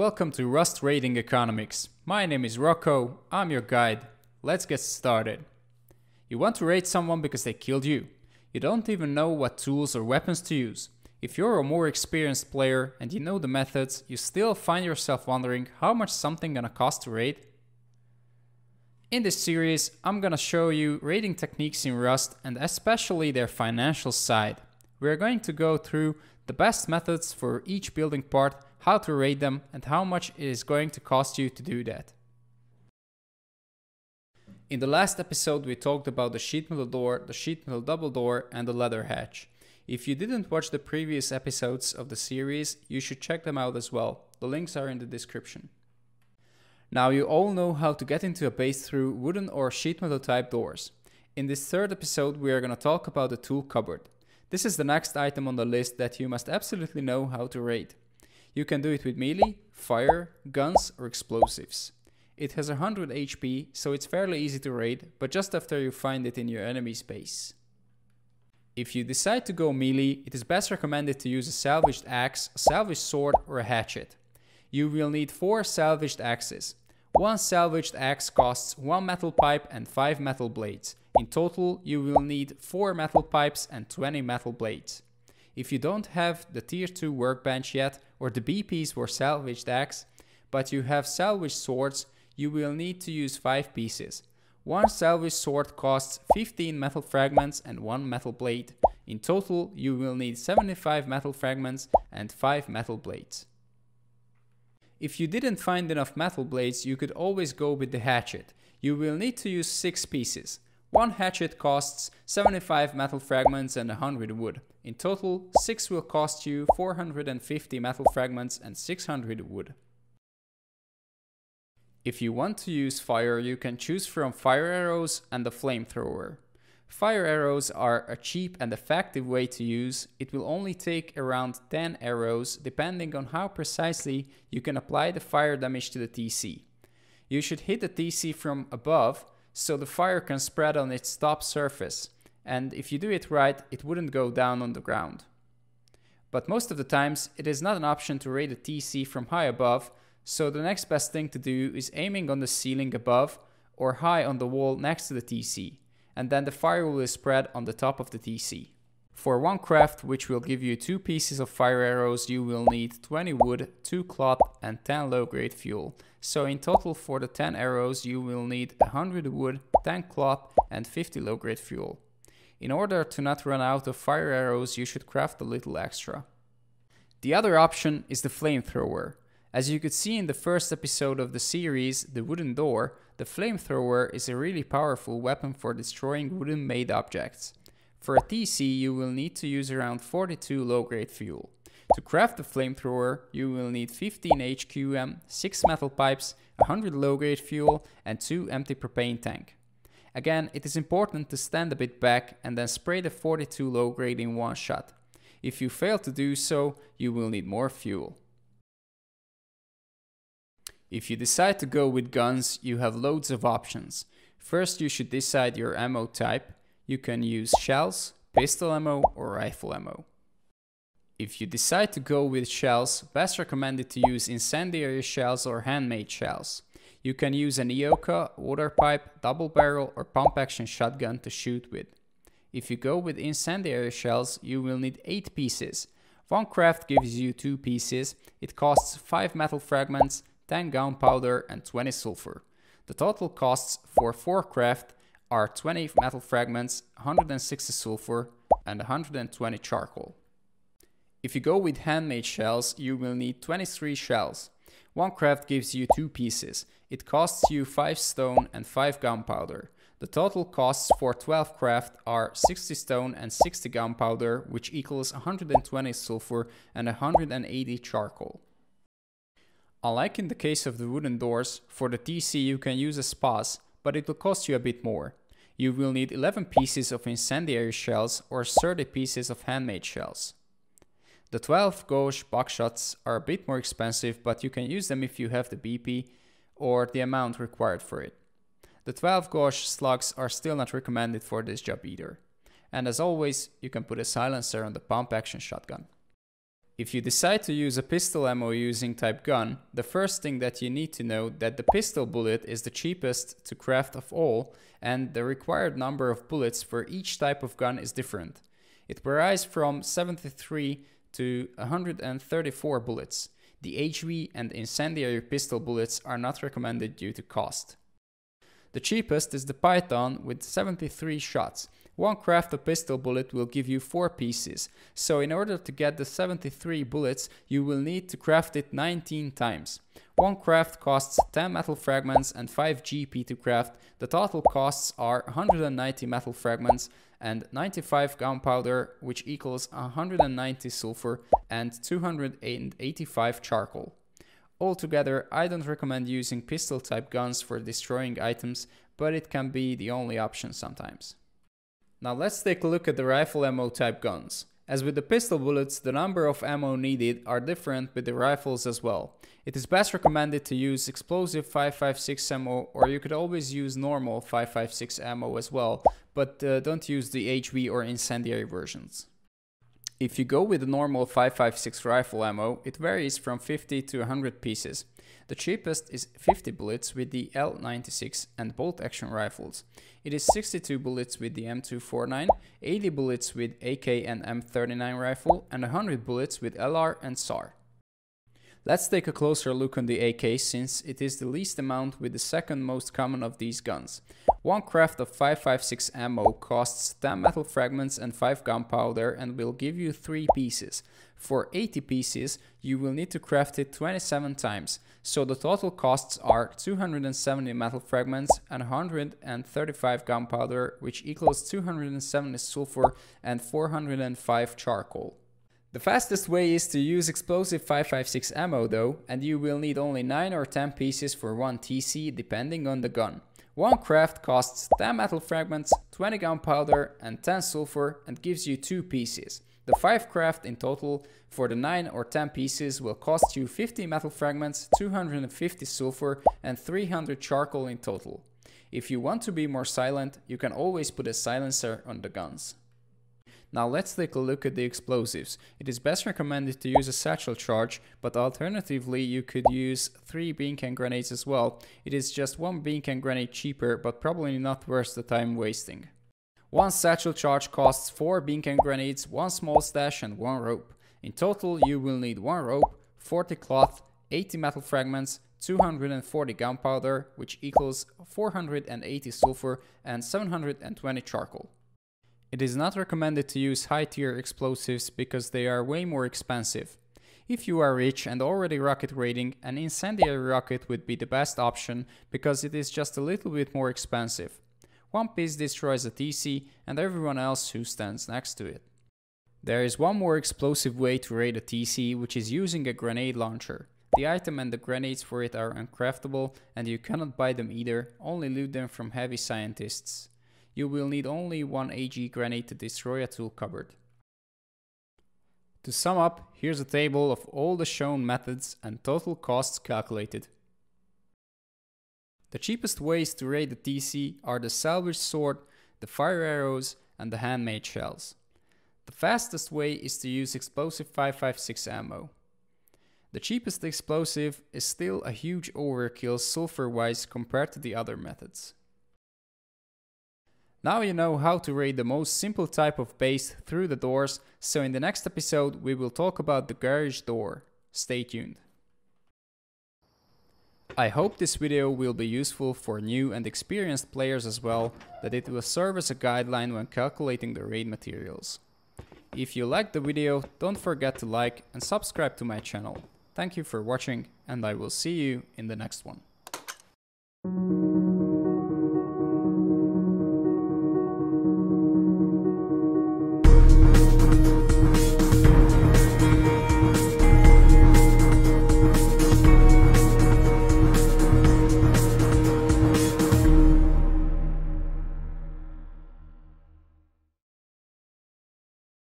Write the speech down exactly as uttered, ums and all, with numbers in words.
Welcome to Rust Raiding Economics. My name is Rocco, I'm your guide. Let's get started. You want to raid someone because they killed you. You don't even know what tools or weapons to use. If you're a more experienced player and you know the methods, you still find yourself wondering how much something gonna cost to raid. In this series, I'm gonna show you raiding techniques in Rust and especially their financial side. We're going to go through the best methods for each building part, how to raid them, and how much it is going to cost you to do that. In the last episode we talked about the sheet metal door, the sheet metal double door, and the leather hatch. If you didn't watch the previous episodes of the series, you should check them out as well. The links are in the description. Now you all know how to get into a base through wooden or sheet metal type doors. In this third episode we are going to talk about the tool cupboard. This is the next item on the list that you must absolutely know how to raid. You can do it with melee, fire, guns or explosives. It has one hundred H P, so it's fairly easy to raid, but just after you find it in your enemy's base. If you decide to go melee, it is best recommended to use a salvaged axe, a salvaged sword or a hatchet. You will need four salvaged axes. One salvaged axe costs one metal pipe and five metal blades. In total, you will need four metal pipes and twenty metal blades. If you don't have the tier two workbench yet, or the B Ps for salvaged axe, but you have salvaged swords, you will need to use five pieces. One salvaged sword costs fifteen metal fragments and one metal blade. In total, you will need seventy-five metal fragments and five metal blades. If you didn't find enough metal blades, you could always go with the hatchet. You will need to use six pieces. One hatchet costs seventy-five metal fragments and one hundred wood. In total, six will cost you four hundred fifty metal fragments and six hundred wood. If you want to use fire, you can choose from fire arrows and the flamethrower. Fire arrows are a cheap and effective way to use. It will only take around ten arrows, depending on how precisely you can apply the fire damage to the T C. You should hit the T C from above, so the fire can spread on its top surface, and if you do it right, it wouldn't go down on the ground. But most of the times, it is not an option to raid a T C from high above, so the next best thing to do is aiming on the ceiling above or high on the wall next to the T C, and then the fire will spread on the top of the T C. For one craft, which will give you two pieces of fire arrows, you will need twenty wood, two cloth and ten low-grade fuel. So in total for the ten arrows you will need one hundred wood, ten cloth and fifty low-grade fuel. In order to not run out of fire arrows, you should craft a little extra. The other option is the flamethrower. As you could see in the first episode of the series, The Wooden Door, the flamethrower is a really powerful weapon for destroying wooden-made objects. For a T C, you will need to use around forty-two low-grade fuel. To craft the flamethrower, you will need fifteen H Q M, six metal pipes, one hundred low-grade fuel and two empty propane tank. Again, it is important to stand a bit back and then spray the forty-two low-grade in one shot. If you fail to do so, you will need more fuel. If you decide to go with guns, you have loads of options. First, you should decide your ammo type. You can use shells, pistol ammo or rifle ammo. If you decide to go with shells, best recommended to use incendiary shells or handmade shells. You can use an EOKA, water pipe, double barrel or pump action shotgun to shoot with. If you go with incendiary shells, you will need eight pieces. One craft gives you two pieces. It costs five metal fragments, ten gunpowder and twenty sulfur. The total costs for four craft are twenty metal fragments, one hundred sixty sulfur and one hundred twenty charcoal. If you go with handmade shells, you will need twenty-three shells. One craft gives you two pieces. It costs you five stone and five gunpowder. The total costs for twelve craft are sixty stone and sixty gunpowder, which equals one hundred twenty sulfur and one hundred eighty charcoal. Unlike in the case of the wooden doors, for the T C you can use a spas, but it will cost you a bit more. You will need eleven pieces of incendiary shells or thirty pieces of handmade shells. The twelve gauge buckshots are a bit more expensive, but you can use them if you have the B P or the amount required for it. The twelve gauge slugs are still not recommended for this job either. And as always, you can put a silencer on the pump action shotgun. If you decide to use a pistol ammo using type gun, the first thing that you need to know that the pistol bullet is the cheapest to craft of all, and the required number of bullets for each type of gun is different. It varies from seventy-three to one hundred thirty-four bullets. The H V and incendiary pistol bullets are not recommended due to cost. The cheapest is the Python with seventy-three shots. One craft of pistol bullet will give you four pieces, so in order to get the seventy-three bullets you will need to craft it nineteen times. One craft costs ten metal fragments and five G P to craft. The total costs are one hundred ninety metal fragments and ninety-five gunpowder, which equals one hundred ninety sulfur and two hundred eighty-five charcoal. Altogether, I don't recommend using pistol type guns for destroying items, but it can be the only option sometimes. Now let's take a look at the rifle ammo type guns. As with the pistol bullets, the number of ammo needed are different with the rifles as well. It is best recommended to use explosive five five six ammo, or you could always use normal five five six ammo as well, but uh, don't use the H V or incendiary versions. If you go with the normal five five six rifle ammo, it varies from fifty to one hundred pieces. The cheapest is fifty bullets with the L ninety-six and bolt-action rifles. It is sixty-two bullets with the M two forty-nine, eighty bullets with A K and M thirty-nine rifle, and one hundred bullets with L R and S A R. Let's take a closer look on the A K, since it is the least amount with the second most common of these guns. One craft of five five six ammo costs ten metal fragments and five gunpowder and will give you three pieces. For eighty pieces, you will need to craft it twenty-seven times, so the total costs are two hundred seventy metal fragments and one hundred thirty-five gunpowder, which equals two hundred seventy sulfur and four hundred five charcoal. The fastest way is to use explosive five five six ammo though, and you will need only nine or ten pieces for one T C depending on the gun. One craft costs ten metal fragments, twenty gunpowder and ten sulfur and gives you two pieces. The five craft in total for the nine or ten pieces will cost you fifty metal fragments, two hundred fifty sulfur and three hundred charcoal in total. If you want to be more silent, you can always put a silencer on the guns. Now let's take a look at the explosives. It is best recommended to use a satchel charge, but alternatively you could use three bean can grenades as well. It is just one bean can grenade cheaper, but probably not worth the time wasting. One satchel charge costs four bean can grenades, one small stash and one rope. In total you will need one rope, forty cloth, eighty metal fragments, two hundred forty gunpowder, which equals four hundred eighty sulfur and seven hundred twenty charcoal. It is not recommended to use high-tier explosives because they are way more expensive. If you are rich and already rocket raiding, an incendiary rocket would be the best option because it is just a little bit more expensive. One piece destroys a T C and everyone else who stands next to it. There is one more explosive way to raid a T C, which is using a grenade launcher. The item and the grenades for it are uncraftable and you cannot buy them either, only loot them from heavy scientists. You will need only one A G grenade to destroy a tool cupboard. To sum up, here's a table of all the shown methods and total costs calculated. The cheapest ways to raid the T C are the salvage sword, the fire arrows and the handmade shells. The fastest way is to use explosive five five six ammo. The cheapest explosive is still a huge overkill sulfur-wise compared to the other methods. Now you know how to raid the most simple type of base through the doors, so in the next episode we will talk about the garage door. Stay tuned. I hope this video will be useful for new and experienced players as well, that it will serve as a guideline when calculating the raid materials. If you liked the video, don't forget to like and subscribe to my channel. Thank you for watching, and I will see you in the next one.